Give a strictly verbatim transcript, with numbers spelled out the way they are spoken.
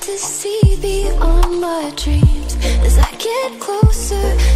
To see beyond my dreams as I get closer.